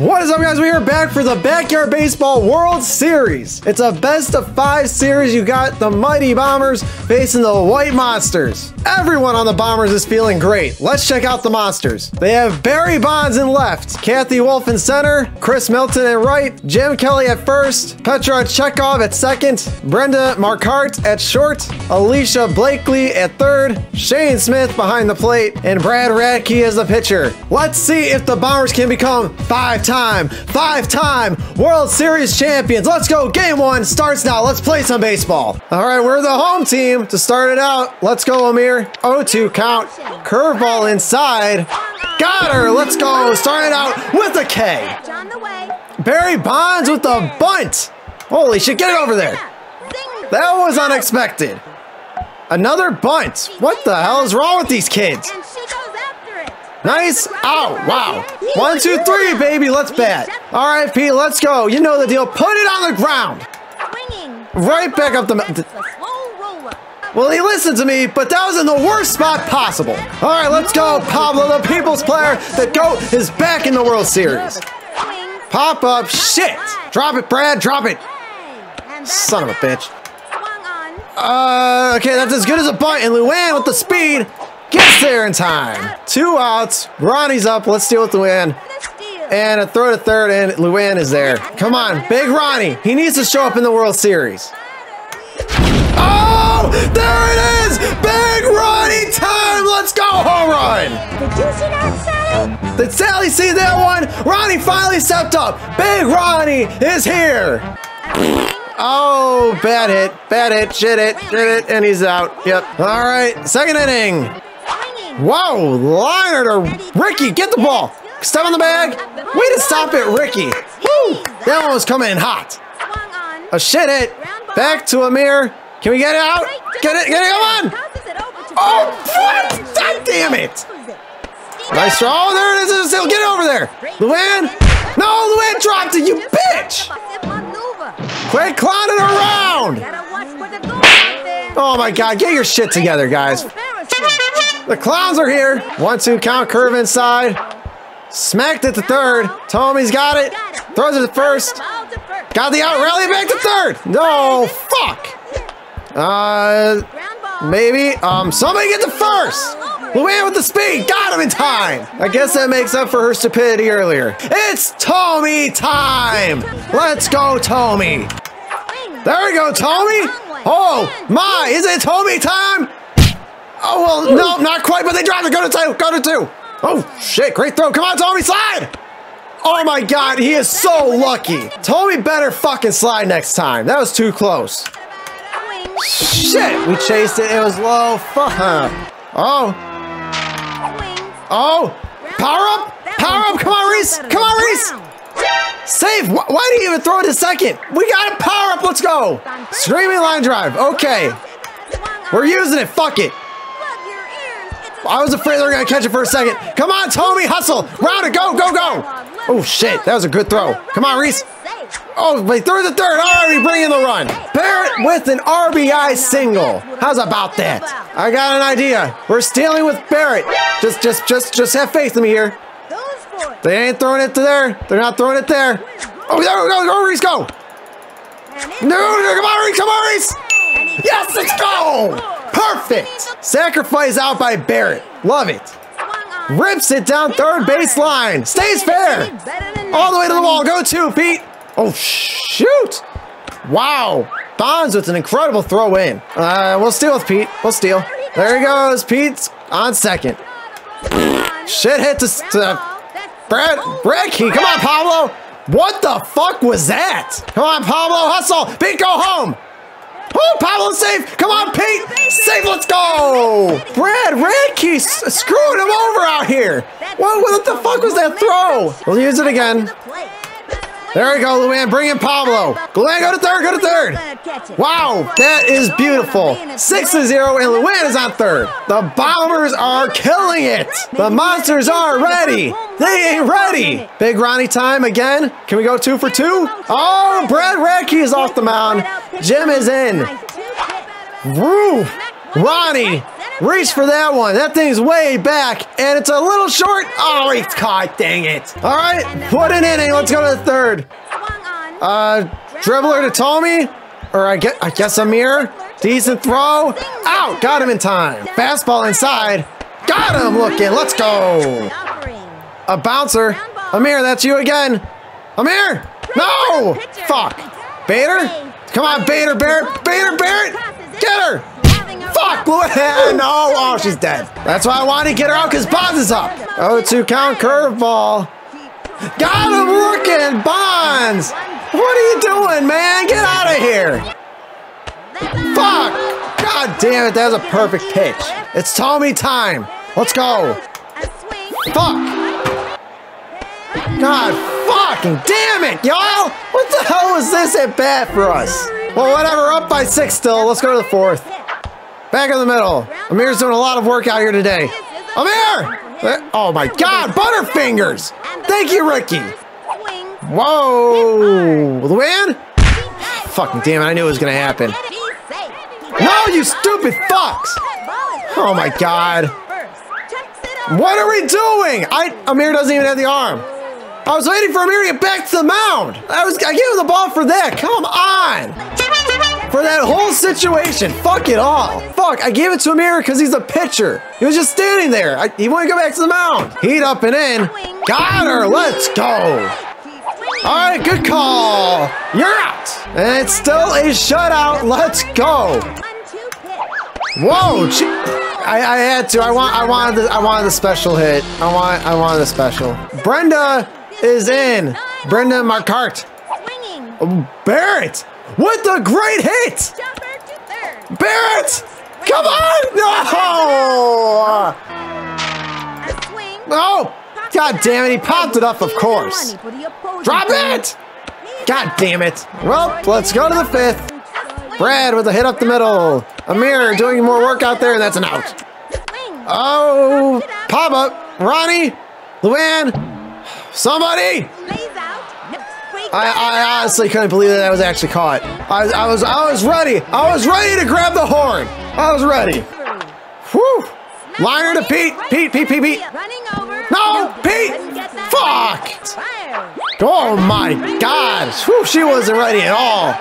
What is up, guys? We are back for the Backyard Baseball World Series. It's a best-of-5 series. You got the Mighty Bombers facing the White Monsters. Everyone on the Bombers is feeling great. Let's check out the Monsters. They have Barry Bonds in left, Kathy Wolf in center, Chris Milton in right, Jim Kelly at first, Petra Chekhov at second, Brenda Marquardt at short, Alicia Blakely at third, Shane Smith behind the plate, and Brad Radke as the pitcher. Let's see if the Bombers can become five-time World Series champions. Let's go. Game one starts now. Let's play some baseball. All right, we're the home team to start it out. Let's go, Amir. 0-2 count. Curveball inside. Got her. Let's go. Starting out with a K. Barry Bonds with the bunt. Holy shit. Get it over there. That was unexpected. Another bunt. What the hell is wrong with these kids? Nice. Ow. Wow. 1, 2, 3, baby. Let's bat. All right, Pete. Let's go. You know the deal. Put it on the ground. Right back up the mountain. Well, he listened to me, but that was in the worst spot possible. All right, let's go. Pablo, the people's player. The GOAT is back in the World Series. Pop up. Shit. Drop it, Brad. Drop it. Son of a bitch. Okay, that's as good as a bunt. And Luann with the speed. Gets there in time. 2 outs. Ronnie's up. Let's deal with Luann. And a throw to third, and Luann is there. Come on, big Ronnie. He needs to show up in the World Series. Oh, there it is. Big Ronnie time. Let's go, home run. Did you see that, Sally? Did Sally see that one? Ronnie finally stepped up. Big Ronnie is here. Oh, bad hit. Bad hit. Shit it. And he's out. Yep. All right, second inning. Whoa, liner to Ricky. Get the ball. Step on the bag. Way to stop it, Ricky. Woo! That one was coming in hot. A shit hit. Back to Amir. Can we get it out? Get it, come on. Oh, what? God damn it. Nice throw. Oh, there it is. Still get it over there. Luann. No, Luann dropped it, you bitch. Quit clowning around. Oh, my God. Get your shit together, guys. The clowns are here. 1-2 count, curve inside. Smacked it to third. Tommy's got it. Throws it to first. Got the out rally back to third. No, fuck. Maybe. Somebody get to first. Luann with the speed. Got him in time. I guess that makes up for her stupidity earlier. It's Tommy time. Let's go, Tommy. There we go, Tommy. Oh, my. Is it Tommy time? Oh, well, no, not quite, but they drive it. Go to two. Oh, shit. Great throw. Come on, Tommy. Slide. Oh, my God. He is so lucky. Tommy better fucking slide next time. That was too close. Shit. We chased it. It was low. Fuck. Oh. Oh. Power up. Power up. Come on, Reese. Come on, Reese. Save. Why do you even throw it to second? We got a power up. Let's go. Screaming line drive. Okay. We're using it. Fuck it. I was afraid they were going to catch it for a second. Come on, Tommy, hustle. Round it, go. Oh, shit, that was a good throw. Come on, Reese. Oh, they threw the third. Already bringing the run. Barrett with an RBI single. How's about that? I got an idea. We're stealing with Barrett. Just have faith in me here. They ain't throwing it to there. They're not throwing it there. Oh, there we go. Go, Reese, go. No, come on, Reese, Yes, let's go. Perfect! Sacrifice out by Barrett. Love it. Rips it down third baseline. Stays fair. All the way to the wall. Go two, Pete. Oh, shoot. Wow. Bonds with an incredible throw in. We'll steal with Pete. We'll steal. There he goes. Pete's on second. Shit hit to Brad Radke. Come on, Pablo. What the fuck was that? Come on, Pablo. Hustle. Pete, go home. Oh, Pablo's safe. Come on, Pete. Safe. Let's go. Brad Radke screwed him over out here. What the fuck was that throw? We'll use it again. There we go, Luann. Bring in Pablo. Luann, go to third. Wow, that is beautiful. 6-0, and Luann is on third. The Bombers are killing it. The Monsters are ready. They ain't ready. Big Ronnie time again. Can we go 2 for 2? Oh, Brad Radke is off the mound. Jim is in. Woo! Ronnie Reach for that one. That thing's way back, and it's a little short. Oh, he caught, dang it. All right, what an inning. Let's go to the third. Dribbler to Tommy, or I guess Amir. Decent throw. Out, got him in time. Fastball inside. Got him looking. Let's go. A bouncer. Amir, that's you again. Amir! No! Fuck. Bader? Come on, Bader Barrett. Bader Barrett! Get her! Fuck! No! Oh, she's dead. That's why I wanted to get her out, because Bonds is up. 0-2 count, curveball. Got him looking, Bonds! What are you doing, man? Get out of here! Fuck! God damn it, that was a perfect pitch. It's Tommy time. Let's go. Fuck! God fucking damn it, y'all! What the hell was this at bat for us? Well, whatever, up by 6 still. Let's go to the fourth. Back in the middle. Amir's doing a lot of work out here today. Amir! Oh my God, Butterfingers! Thank you, Ricky. Whoa! Luann? Fucking damn it, I knew it was gonna happen. No, you stupid fucks! Oh my God. What are we doing? Amir doesn't even have the arm. I was waiting for Amir to get back to the mound. I gave him the ball for that. Come on. For that whole situation. Fuck it all. Fuck, I gave it to Amir because he's a pitcher. He was just standing there. He wouldn't go back to the mound. Heat up and in. Got her. Let's go. All right, good call. You're out. And it's still a shutout. Let's go. Whoa. I had to. I wanted the special hit. I wanted the special. Brenda is in. Brenda Marquardt. Barrett with a great hit. Barrett, come on! No! No! God damn it! He popped it up, of course. Drop it! God damn it! Well, let's go to the fifth. Brad with a hit up the middle. Amir doing more work out there, and that's an out. Oh, pop up. Ronnie, Luann, somebody. I honestly couldn't believe that I was actually caught. I was ready. I was ready to grab the horn. I was ready. Whew. Liner to Pete. Pete. No, Pete. Fuck. Oh my God. Whew, she wasn't ready at all.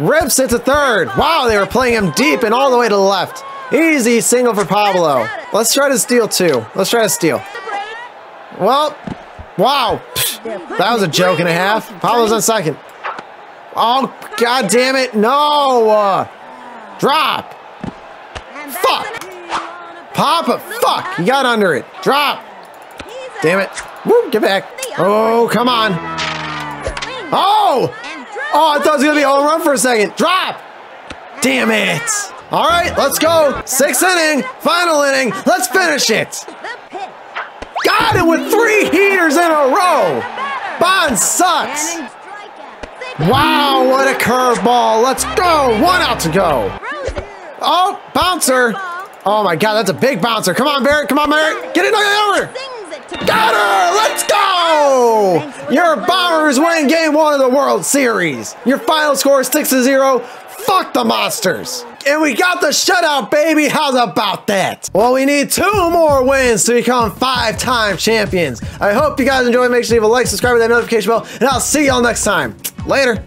Rips it to third. Wow, they were playing him deep and all the way to the left. Easy single for Pablo. Let's try to steal too. Let's try to steal. Well, wow. That was a joke and a half. Pablo's on second. Oh, God damn it. No. Drop. Fuck. Papa, fuck. You got under it. Drop. Damn it. Woo, get back. Oh, come on. Oh. Oh, I thought it was going to be a home run for a second. Drop! Damn it! All right, let's go. Sixth inning, final inning. Let's finish it. Got it with 3 heaters in a row. Bonds sucks. Wow, what a curveball. Let's go. 1 out to go. Oh, bouncer. Oh, my God, that's a big bouncer. Come on, Barrett. Come on, Barrett. Get it over. Got her! Let's go! Your Bombers win Game 1 of the World Series. Your final score is 6-0. Fuck the Monsters. And we got the shutout, baby. How's about that? Well, we need 2 more wins to become 5-time champions. I hope you guys enjoyed. Make sure you leave a like, subscribe, and that notification bell. And I'll see y'all next time. Later.